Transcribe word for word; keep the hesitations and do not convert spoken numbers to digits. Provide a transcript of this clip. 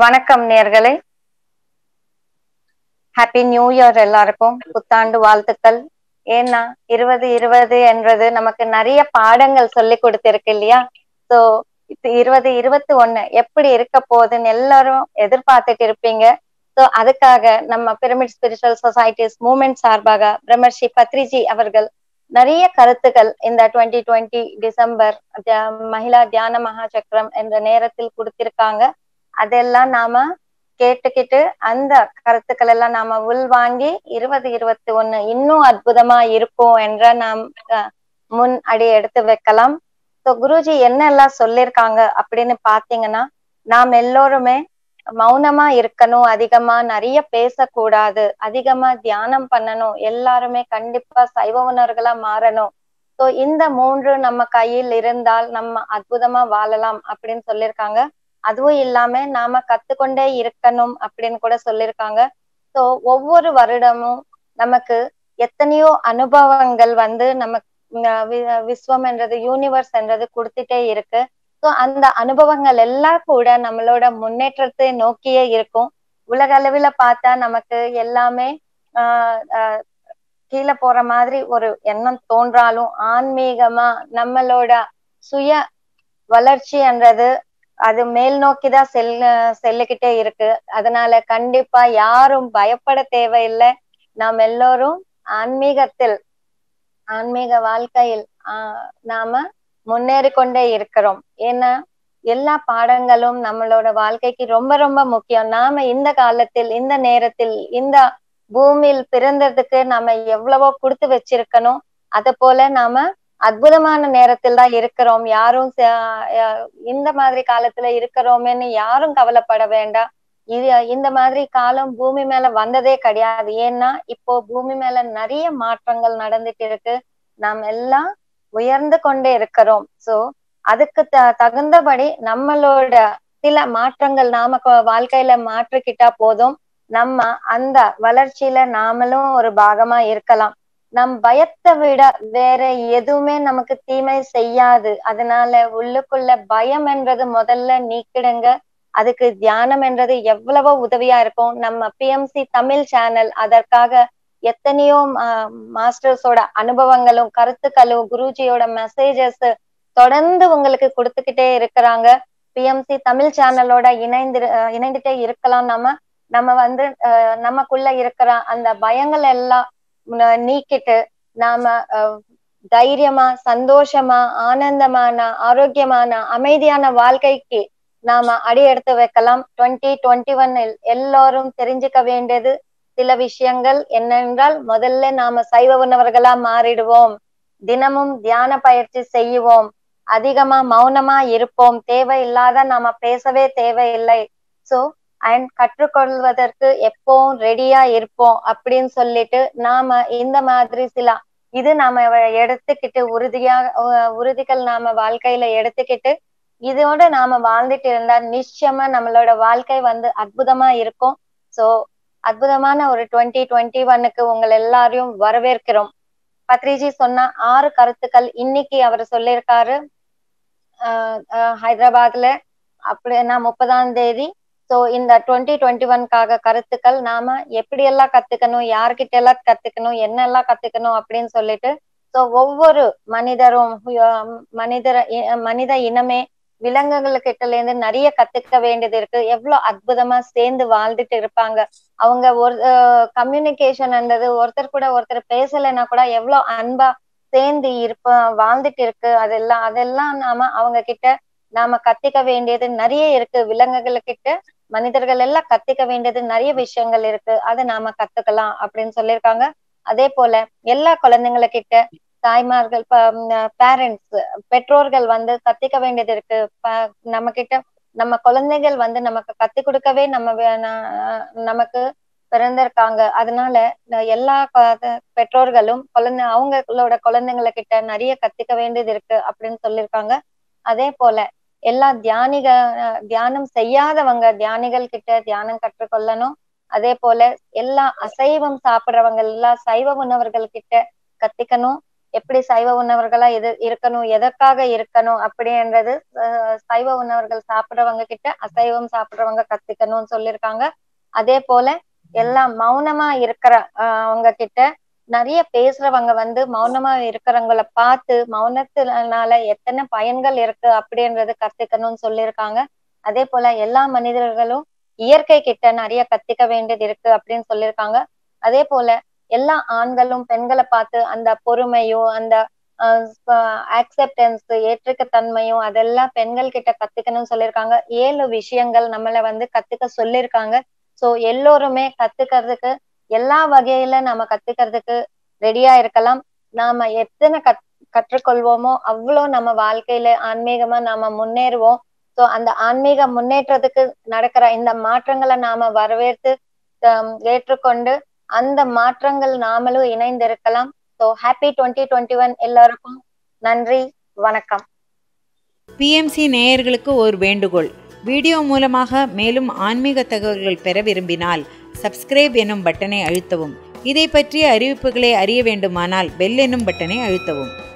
வணக்கம் நேயர்களே, happy new year எல்லாருக்கும், புத்தாண்டு வாழ்த்துக்கள். ஏன்னா இருபது இருபது என்றது நமக்கு நிறைய பாடங்கள் சொல்லி கொடுத்திருக்கு இல்லையா? சோ இருபது இருபத்தி ஒண்ணு எப்படி இருக்க போகுதுன்னு எல்லாரும் எதிர்பார்த்துட்டு இருப்பீங்க. சோ அதுக்காக நம்ம பிரமிட் ஸ்பிரிச்சுவல் சொசைட்டிஸ் மூவ்மெண்ட் சார்பாக பிரம்மர்ஷி பத்ரிஜி அவர்கள் நிறைய கருத்துக்கள் இந்த டுவெண்ட்டி டுவெண்ட்டி டிசம்பர் மகிழா தியான மகா சக்கரம் என்ற நேரத்தில் கொடுத்திருக்காங்க. அதெல்லாம் நாம கேட்டுக்கிட்டு அந்த கருத்துக்கள் எல்லாம் நாம உள்வாங்கி இருபது இருபத்தி ஒண்ணு இன்னும் அற்புதமா இருக்கும் என்ற நாம் முன் அடி எடுத்து வைக்கலாம். ஸோ குருஜி என்னெல்லாம் சொல்லியிருக்காங்க அப்படின்னு பாத்தீங்கன்னா, நாம் எல்லோருமே மௌனமா இருக்கணும், அதிகமா நிறைய பேசக்கூடாது, அதிகமா தியானம் பண்ணணும், எல்லாருமே கண்டிப்பா சைவ உணர்களா மாறணும். ஸோ இந்த மூன்று நம்ம கையில் இருந்தால் நம்ம அற்புதமா வாழலாம் அப்படின்னு சொல்லியிருக்காங்க. அதுவும் இல்லாம நாம கத்துக்கொண்டே இருக்கணும் அப்படின்னு கூட சொல்லியிருக்காங்க. ஸோ ஒவ்வொரு வருடமும் நமக்கு எத்தனையோ அனுபவங்கள் வந்து நமக்கு விஸ்வம் என்றது யூனிவர்ஸ் என்றது கொடுத்துட்டே இருக்கு. ஸோ அந்த அனுபவங்கள் எல்லாம் கூட நம்மளோட முன்னேற்றத்தை நோக்கியே இருக்கும். உலக அளவில் பார்த்தா நமக்கு எல்லாமே ஆஹ் கீழே போற மாதிரி ஒரு எண்ணம் தோன்றாலும், ஆன்மீகமா நம்மளோட சுய வளர்ச்சி என்றது அது மேல் நோக்கிதான் செல் செல்லுகிட்டே இருக்கு. அதனால கண்டிப்பா யாரும் பயப்பட தேவையில்லை. நாம் எல்லோரும் ஆன்மீகத்தில் ஆன்மீக வாழ்க்கையில் ஆஹ் நாம முன்னேறி கொண்டே இருக்கிறோம். ஏன்னா எல்லா பாடங்களும் நம்மளோட வாழ்க்கைக்கு ரொம்ப ரொம்ப முக்கியம். நாம இந்த காலத்தில் இந்த நேரத்தில் இந்த பூமியில் பிறந்ததுக்கு நாம எவ்வளவோ கொடுத்து வச்சிருக்கணும். அத போல நாம அற்புதமான நேரத்தில் தான் இருக்கிறோம். யாரும் இந்த மாதிரி காலத்துல இருக்கிறோமேன்னு யாரும் கவலைப்பட வேண்டாம். இது இந்த மாதிரி காலம் பூமி மேல வந்ததே கிடையாது. ஏன்னா இப்போ பூமி மேல நிறைய மாற்றங்கள் நடந்துட்டு இருக்கு. நாம் எல்லாம் உயர்ந்து கொண்டே இருக்கிறோம். சோ அதுக்கு த தகுந்தபடி நம்மளோட சில மாற்றங்கள் நாம வாழ்க்கையில மாற்றிக்கிட்டா போதும், நம்ம அந்த வளர்ச்சியில நாமளும் ஒரு பாகமா இருக்கலாம். நம் பயத்தை விட வேற எதுவுமே நமக்கு தீமை செய்யாது. அதனால உள்ளுக்குள்ள பயம் என்றது முதல்ல நீக்கிடுங்க. அதுக்கு தியானம் என்றது எவ்வளவோ உதவியா இருக்கும். நம்ம பிஎம்சி தமிழ் சேனல் அதற்காக எத்தனையோ மாஸ்டர்ஸோட அனுபவங்களும் கருத்துக்களும் குருஜியோட மெசேஜஸ் தொடர்ந்து உங்களுக்கு கொடுத்துக்கிட்டே இருக்கிறாங்க. பிஎம்சி தமிழ் சேனலோட இணைந்து இணைந்துட்டே இருக்கலாம். நம்ம நம்ம வந்து நமக்குள்ள இருக்கிற அந்த பயங்கள் எல்லாம் நீக்கிட்டு நாம தைரியமா, சந்தோஷமா, ஆனந்தமான, ஆரோக்கியமான, அமைதியான வாழ்க்கைக்கு நாம அடி எடுத்து வைக்கலாம். டுவெண்ட்டி டுவெண்ட்டி ஒன்னில் எல்லாரும் தெரிஞ்சுக்க வேண்டியது சில விஷயங்கள் என்னென்றால், முதல்ல நாம சைவ உணவர்களா மாறிடுவோம், தினமும் தியான பயிற்சி செய்வோம், அதிகமா மௌனமா இருப்போம், தேவையில்லாத நாம பேசவே தேவையில்லை. சோ அண்ட் கற்றுக்கொள்வதற்கு எப்பவும் ரெடியா இருப்போம் அப்படின்னு சொல்லிட்டு நாம இந்த மாதிரி சில இது நாம எடுத்துக்கிட்டு உறுதியா உறுதிகள் நாம வாழ்க்கையில எடுத்துக்கிட்டு இதோட நாம வாழ்ந்துட்டு இருந்தா நிச்சயமா நம்மளோட வாழ்க்கை வந்து அற்புதமா இருக்கும். சோ அற்புதமான ஒரு டுவெண்ட்டி டுவெண்ட்டி ஒன்னுக்கு உங்களை எல்லாரையும் வரவேற்கிறோம். பத்ரிஜி சொன்ன ஆறு கருத்துக்கள் இன்னைக்கு அவர் சொல்லியிருக்காரு. ஆஹ் ஹைதராபாத்ல அப்படின்னா முப்பதாம் தேதி. ஸோ இந்த டுவெண்ட்டி டுவெண்ட்டி ஒன்காக கருத்துக்கள் நாம எப்படி எல்லாம் கத்துக்கணும், யார்கிட்ட எல்லாம் கத்துக்கணும், என்ன எல்லாம் கத்துக்கணும் அப்படின்னு சொல்லிட்டு, ஸோ ஒவ்வொரு மனிதரும் மனிதர் மனித இனமே விலங்குகளுக்கிட்ட இருந்து நிறைய கத்துக்க வேண்டியது இருக்கு. எவ்வளோ அற்புதமா சேர்ந்து வாழ்ந்துட்டு இருப்பாங்க அவங்க. ஒரு கம்யூனிகேஷன் என்றது ஒருத்தர் கூட ஒருத்தர் பேசலைன்னா கூட எவ்வளோ அன்பா சேர்ந்து இருப்ப வாழ்ந்துட்டு இருக்கு. அதெல்லாம் அதெல்லாம் நாம அவங்க கிட்ட நாம கத்துக்க வேண்டியது நிறைய இருக்கு. விலங்குகளுக்கிட்ட மனிதர்கள் எல்லாம் கத்துக்க வேண்டியது நிறைய விஷயங்கள் இருக்கு. அதை நாம கத்துக்கலாம் அப்படின்னு சொல்லியிருக்காங்க. அதே போல எல்லா குழந்தைங்களுக்கிட்ட தாய்மார்கள் பேரண்ட்ஸ் பெற்றோர்கள் வந்து கத்துக்க வேண்டியது இருக்கு. நம்ம கிட்ட நம்ம குழந்தைகள் வந்து நமக்கு கத்து கொடுக்கவே நம்ம நமக்கு பிறந்திருக்காங்க. அதனால எல்லா பெற்றோர்களும் குழந்தை அவங்களோட குழந்தைங்களுக்கிட்ட நிறைய கத்துக்க வேண்டியது இருக்கு அப்படின்னு சொல்லியிருக்காங்க. அதே போல எல்லா தியானிக தியானம் செய்யாதவங்க தியானிகள் கிட்ட தியானம் கற்றுக்கொள்ளணும். அதே போல எல்லா அசைவம் சாப்பிட்றவங்க எல்லா சைவ உணவர்கள் கிட்ட கத்துக்கணும். எப்படி சைவ உணவர்களா எது இருக்கணும், எதற்காக இருக்கணும் அப்படின்றது சைவ உணவர்கள் சாப்பிட்றவங்க கிட்ட அசைவம் சாப்பிட்றவங்க கத்துக்கணும்னு சொல்லியிருக்காங்க. அதே போல எல்லாம் மௌனமா இருக்கிற அவங்க கிட்ட நிறைய பேசுறவங்க வந்து மௌனமா இருக்கிறவங்களை பார்த்து மௌனத்தினால எத்தனை பயன்கள் இருக்கு அப்படின்றது கத்துக்கணும்னு சொல்லியிருக்காங்க. அதே போல எல்லா மனிதர்களும் இயற்கை கிட்ட நிறைய கத்துக்க வேண்டியது இருக்கு அப்படின்னு சொல்லியிருக்காங்க. அதே போல எல்லா ஆண்களும் பெண்களை பார்த்து அந்த பொறுமையும் அந்த ஆக்செப்டன்ஸ் ஏற்றுக்கத்தன்மையும் அதெல்லாம் பெண்கள் கிட்ட கத்துக்கணும்னு சொல்லியிருக்காங்க. ஏழு விஷயங்கள் நம்மளை வந்து கத்துக்க சொல்லியிருக்காங்க. சோ எல்லோருமே கத்துக்கிறதுக்கு எல்லா வகையில நாம கத்துக்கிறதுக்கு ரெடியா இருக்கலாம். நாம எத்தனை கத் கற்றுக்கொள்வோமோ அவ்வளோ நம்ம வாழ்க்கையில ஆன்மீகமா நாம முன்னேறுவோம். சோ அந்த ஆன்மீக முன்னேற்றத்துக்கு நடக்கிற இந்த மாற்றங்களை நாம வரவேற்று ஏற்றுக்கொண்டு அந்த மாற்றங்கள் நாமளும் இணைந்திருக்கலாம். So happy twenty twenty one எல்லாருக்கும் நன்றி, வணக்கம். பிஎம்சி நேயர்களுக்கு ஒரு வேண்டுகோள், வீடியோ மூலமாக மேலும் ஆன்மீக தகவல்கள் பெற விரும்பினால் சப்ஸ்கிரைப் எனும் பட்டனை அழுத்தவும். இதை பற்றிய அறிவிப்புகளை அறிய வேண்டுமானால் பெல் எனும் பட்டனை அழுத்தவும்.